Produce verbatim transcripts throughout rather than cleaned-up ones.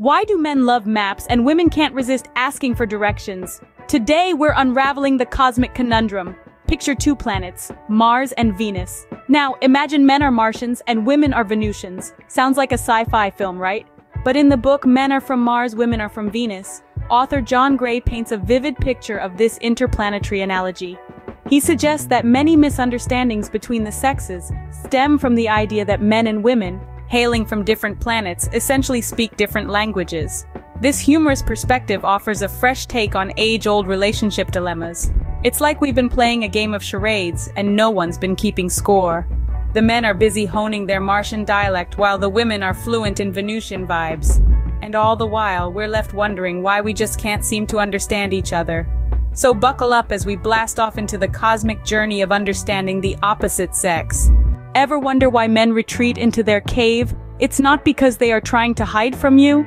Why do men love maps and women can't resist asking for directions? Today we're unraveling the cosmic conundrum. Picture two planets, Mars and Venus. Now, imagine men are Martians and women are Venusians. Sounds like a sci-fi film, right? But in the book Men Are From Mars, Women Are From Venus, author John Gray paints a vivid picture of this interplanetary analogy. He suggests that many misunderstandings between the sexes stem from the idea that men and women, hailing from different planets, essentially speak different languages. This humorous perspective offers a fresh take on age-old relationship dilemmas. It's like we've been playing a game of charades and no one's been keeping score. The men are busy honing their Martian dialect while the women are fluent in Venusian vibes. And all the while, we're left wondering why we just can't seem to understand each other. So buckle up as we blast off into the cosmic journey of understanding the opposite sex. Ever wonder why men retreat into their cave? It's not because they are trying to hide from you.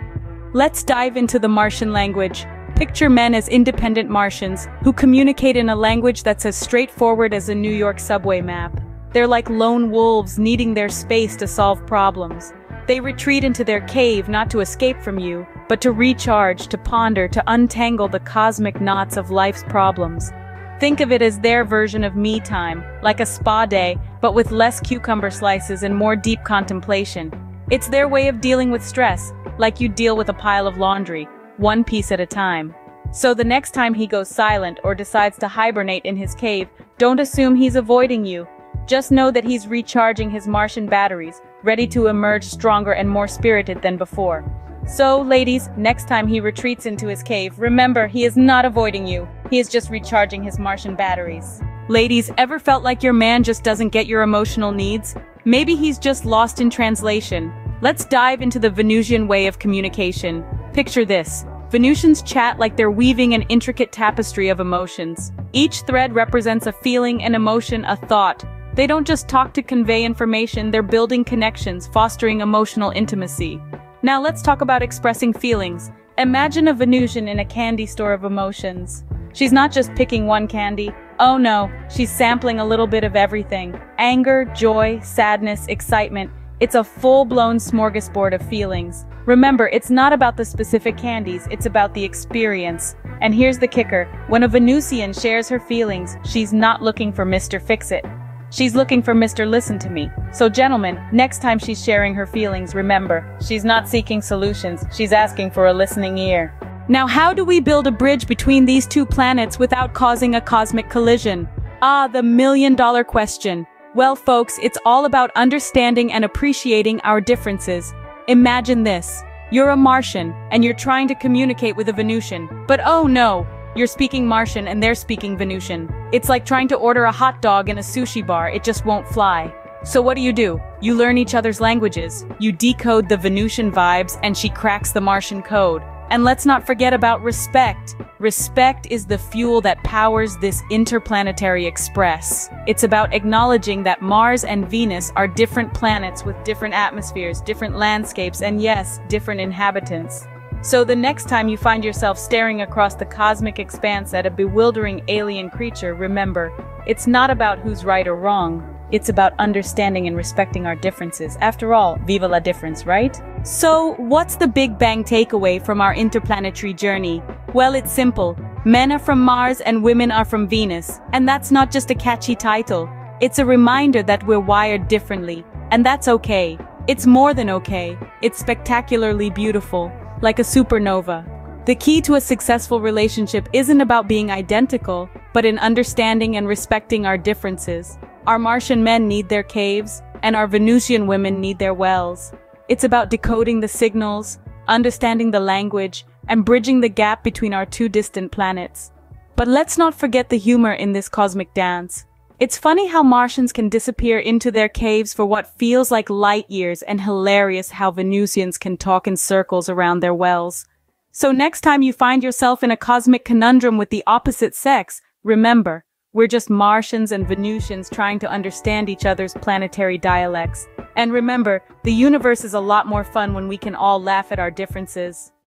Let's dive into the Martian language. Picture men as independent Martians who communicate in a language that's as straightforward as a New York subway map. They're like lone wolves needing their space to solve problems. They retreat into their cave not to escape from you, but to recharge, to ponder, to untangle the cosmic knots of life's problems. Think of it as their version of me time, like a spa day, but with less cucumber slices and more deep contemplation. It's their way of dealing with stress, like you deal with a pile of laundry, one piece at a time. So the next time he goes silent or decides to hibernate in his cave, don't assume he's avoiding you. Just know that he's recharging his Martian batteries, ready to emerge stronger and more spirited than before. So, ladies, next time he retreats into his cave, remember, he is not avoiding you. He is just recharging his Martian batteries. Ladies, ever felt like your man just doesn't get your emotional needs? Maybe he's just lost in translation. Let's dive into the Venusian way of communication. Picture this. Venusians chat like they're weaving an intricate tapestry of emotions. Each thread represents a feeling, an emotion, a thought. They don't just talk to convey information, they're building connections, fostering emotional intimacy. Now let's talk about expressing feelings. Imagine a Venusian in a candy store of emotions. She's not just picking one candy. Oh no, she's sampling a little bit of everything. Anger, joy, sadness, excitement. It's a full-blown smorgasbord of feelings. Remember, it's not about the specific candies, it's about the experience. And here's the kicker. When a Venusian shares her feelings, she's not looking for Mister Fix-It. She's looking for Mister Listen to Me. So gentlemen, next time she's sharing her feelings, remember, she's not seeking solutions, she's asking for a listening ear. Now how do we build a bridge between these two planets without causing a cosmic collision? Ah, the million-dollar question. Well folks, it's all about understanding and appreciating our differences. Imagine this. You're a Martian, and you're trying to communicate with a Venusian. But oh no! You're speaking Martian and they're speaking Venusian. It's like trying to order a hot dog in a sushi bar, it just won't fly. So what do you do? You learn each other's languages, you decode the Venusian vibes, and she cracks the Martian code. And let's not forget about respect. Respect is the fuel that powers this interplanetary express. It's about acknowledging that Mars and Venus are different planets with different atmospheres, different landscapes, and yes, different inhabitants. So the next time you find yourself staring across the cosmic expanse at a bewildering alien creature, remember, it's not about who's right or wrong. It's about understanding and respecting our differences. After all, viva la difference, right? So, what's the big bang takeaway from our interplanetary journey? Well, it's simple. Men are from Mars and women are from Venus. And that's not just a catchy title. It's a reminder that we're wired differently. And that's okay. It's more than okay. It's spectacularly beautiful. Like a supernova. The key to a successful relationship isn't about being identical, but in understanding and respecting our differences. Our Martian men need their caves, and our Venusian women need their wells. It's about decoding the signals, understanding the language, and bridging the gap between our two distant planets. But let's not forget the humor in this cosmic dance. It's funny how Martians can disappear into their caves for what feels like light years, and hilarious how Venusians can talk in circles around their wells. So next time you find yourself in a cosmic conundrum with the opposite sex, remember, we're just Martians and Venusians trying to understand each other's planetary dialects. And remember, the universe is a lot more fun when we can all laugh at our differences.